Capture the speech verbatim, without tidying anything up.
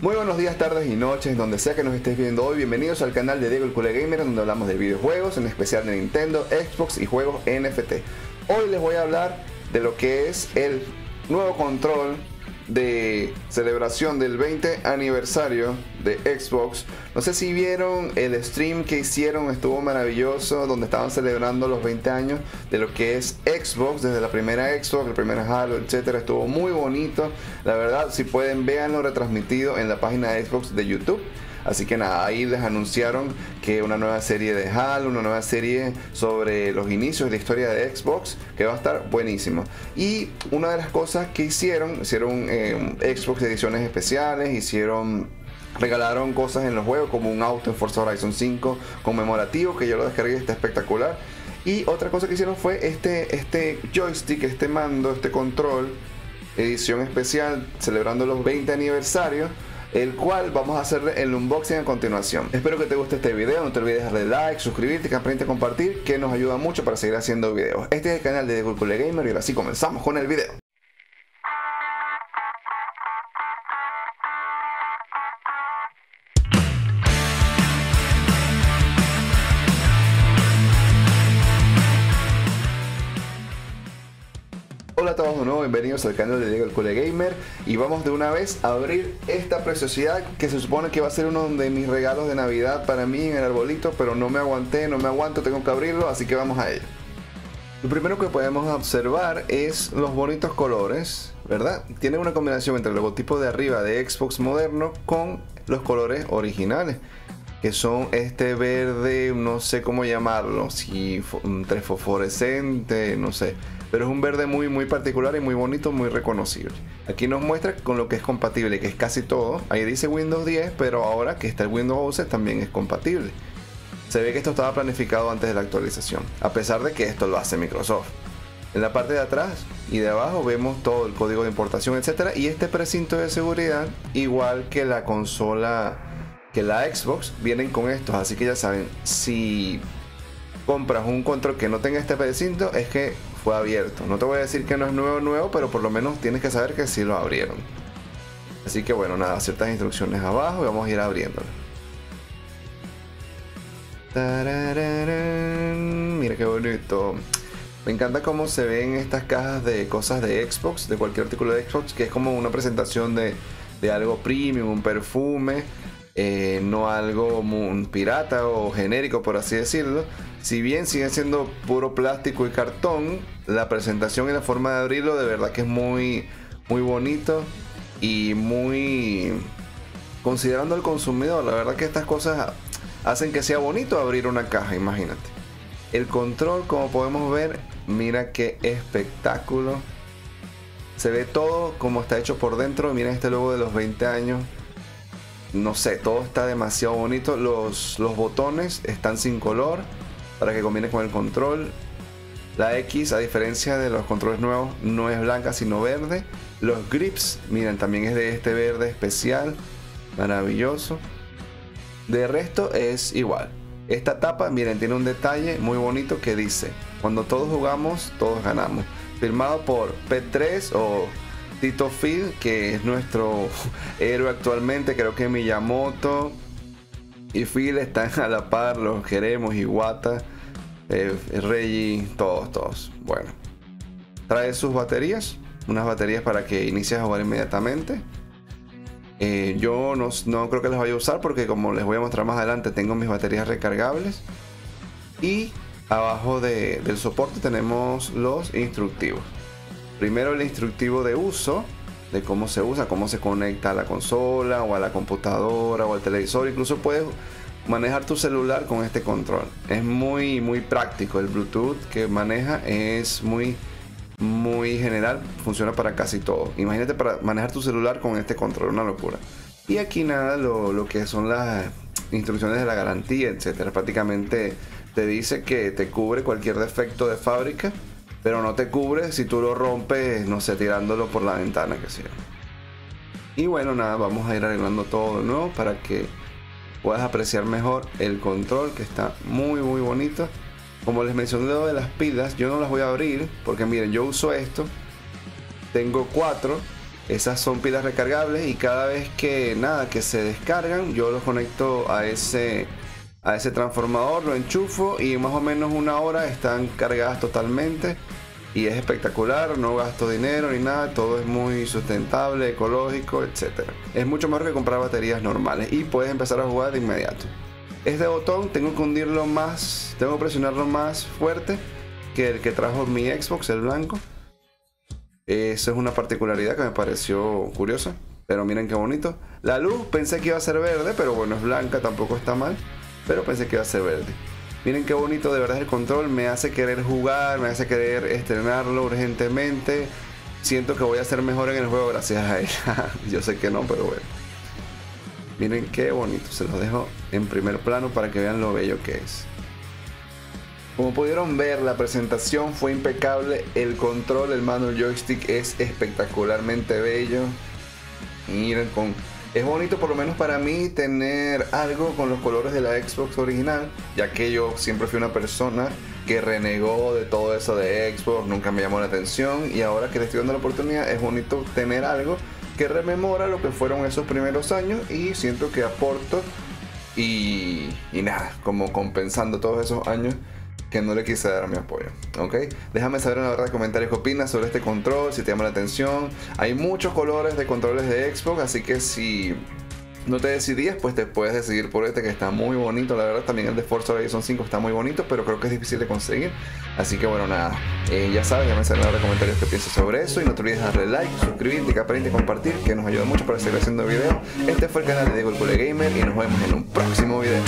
Muy buenos días, tardes y noches, donde sea que nos estés viendo hoy. Bienvenidos al canal de Diego el Cule Gamer, donde hablamos de videojuegos, en especial de Nintendo, Xbox y juegos N F T. Hoy les voy a hablar de lo que es el nuevo control de celebración del veinte aniversario de Xbox. No sé si vieron el stream que hicieron, estuvo maravilloso, donde estaban celebrando los veinte años de lo que es Xbox, desde la primera Xbox, la primera Halo, etcétera. Estuvo muy bonito, la verdad. Si pueden, véanlo retransmitido en la página de Xbox de YouTube. Así que nada, ahí les anunciaron que una nueva serie de Halo, una nueva serie sobre los inicios de la historia de Xbox, que va a estar buenísimo. Y una de las cosas que hicieron, hicieron eh, Xbox ediciones especiales, hicieron... regalaron cosas en los juegos, como un auto en Forza Horizon cinco conmemorativo, que yo lo descargué, está espectacular. Y otra cosa que hicieron fue este, este joystick, este mando, este control, edición especial, celebrando los veinte aniversarios, el cual vamos a hacer el unboxing a continuación. Espero que te guste este video, no te olvides darle like, suscribirte, campanita, compartir, que nos ayuda mucho para seguir haciendo videos. Este es el canal de Diego el Cule Gamer y ahora sí comenzamos con el video. Hola a todos de nuevo, bienvenidos al canal de Diego el Cule Gamer y vamos de una vez a abrir esta preciosidad que se supone que va a ser uno de mis regalos de Navidad para mí en el arbolito, pero no me aguanté, no me aguanto, tengo que abrirlo, así que vamos a ello. Lo primero que podemos observar es los bonitos colores, ¿verdad? Tiene una combinación entre el logotipo de arriba de Xbox moderno con los colores originales, que son este verde, no sé cómo llamarlo, si entre fosforescente, no sé, pero es un verde muy muy particular y muy bonito, muy reconocible. Aquí nos muestra con lo que es compatible, que es casi todo. Ahí dice Windows diez, pero ahora que está el Windows once también es compatible. Se ve que esto estaba planificado antes de la actualización, a pesar de que esto lo hace Microsoft. En la parte de atrás y de abajo vemos todo el código de importación, etcétera, y este precinto de seguridad, igual que la consola, que la Xbox, vienen con estos, así que ya saben, si compras un control que no tenga este precinto es que fue abierto. No te voy a decir que no es nuevo nuevo, pero por lo menos tienes que saber que sí lo abrieron. Así que bueno, nada, ciertas instrucciones abajo y vamos a ir abriéndolo. Tararán, mira qué bonito. Me encanta cómo se ven estas cajas de cosas de Xbox, de cualquier artículo de Xbox, que es como una presentación de, de algo premium, un perfume, eh, no algo un pirata o genérico, por así decirlo. Si bien siguen siendo puro plástico y cartón, la presentación y la forma de abrirlo de verdad que es muy, muy bonito y muy considerando al consumidor. La verdad que estas cosas hacen que sea bonito abrir una caja, imagínate. El control, como podemos ver, mira qué espectáculo. Se ve todo como está hecho por dentro. Miren este logo de los veinte años. No sé, todo está demasiado bonito. Los, los botones están sin color, para que combine con el control. La X, a diferencia de los controles nuevos, no es blanca sino verde. Los grips, miren, también es de este verde especial, maravilloso. De resto es igual. Esta tapa, miren, tiene un detalle muy bonito que dice: cuando todos jugamos, todos ganamos. Firmado por P tres o Tito Phil, que es nuestro héroe actualmente. Creo que Miyamoto y Phil están a la par, los queremos, Iwata, eh, Reggie, todos, todos. Bueno, trae sus baterías, unas baterías para que inicies a jugar inmediatamente. Eh, yo no, no creo que las vaya a usar porque, como les voy a mostrar más adelante, tengo mis baterías recargables. Y abajo de, del soporte tenemos los instructivos. Primero el instructivo de uso, de cómo se usa, cómo se conecta a la consola o a la computadora o al televisor. Incluso puedes manejar tu celular con este control. Es muy muy práctico. El Bluetooth que maneja es muy muy general, funciona para casi todo. Imagínate para manejar tu celular con este control, una locura. Y aquí nada, lo, lo que son las instrucciones de la garantía, etcétera. Prácticamente te dice que te cubre cualquier defecto de fábrica, pero no te cubre si tú lo rompes, no sé, tirándolo por la ventana, que sea. Y bueno, nada, vamos a ir arreglando todo de nuevo para que puedas apreciar mejor el control, que está muy muy bonito. Como les mencioné lo de las pilas, yo no las voy a abrir porque miren, yo uso esto, tengo cuatro Esas son pilas recargables y cada vez que nada que se descargan, yo los conecto a ese, a ese transformador, lo enchufo y más o menos una hora están cargadas totalmente. Y es espectacular, no gasto dinero ni nada, todo es muy sustentable, ecológico, etcétera. Es mucho mejor que comprar baterías normales y puedes empezar a jugar de inmediato. Este botón tengo que hundirlo más, tengo que presionarlo más fuerte que el que trajo mi Xbox, el blanco. Eso es una particularidad que me pareció curiosa, pero miren qué bonito. La luz pensé que iba a ser verde, pero bueno, es blanca, tampoco está mal, pero pensé que iba a ser verde. Miren qué bonito, de verdad el control me hace querer jugar, me hace querer estrenarlo urgentemente. Siento que voy a ser mejor en el juego gracias a él. Yo sé que no, pero bueno. Miren qué bonito, se los dejo en primer plano para que vean lo bello que es. Como pudieron ver, la presentación fue impecable. El control, el mando, el joystick es espectacularmente bello. Miren, con... es bonito por lo menos para mí tener algo con los colores de la Xbox original, ya que yo siempre fui una persona que renegó de todo eso de Xbox, nunca me llamó la atención, y ahora que le estoy dando la oportunidad es bonito tener algo que rememora lo que fueron esos primeros años y siento que aporto y, y nada, como compensando todos esos años que no le quise dar mi apoyo, ¿ok? Déjame saber en la barra de comentarios qué opinas sobre este control, si te llama la atención. Hay muchos colores de controles de Xbox, así que si no te decidías, pues te puedes decidir por este que está muy bonito. La verdad, también el de Forza Horizon cinco está muy bonito, pero creo que es difícil de conseguir. Así que bueno, nada, eh, ya sabes, déjame saber en la barra de comentarios qué piensas sobre eso. Y no te olvides darle like, suscribirte, que aprende y compartir, que nos ayuda mucho para seguir haciendo videos. Este fue el canal de Diego el Cule Gamer y nos vemos en un próximo video.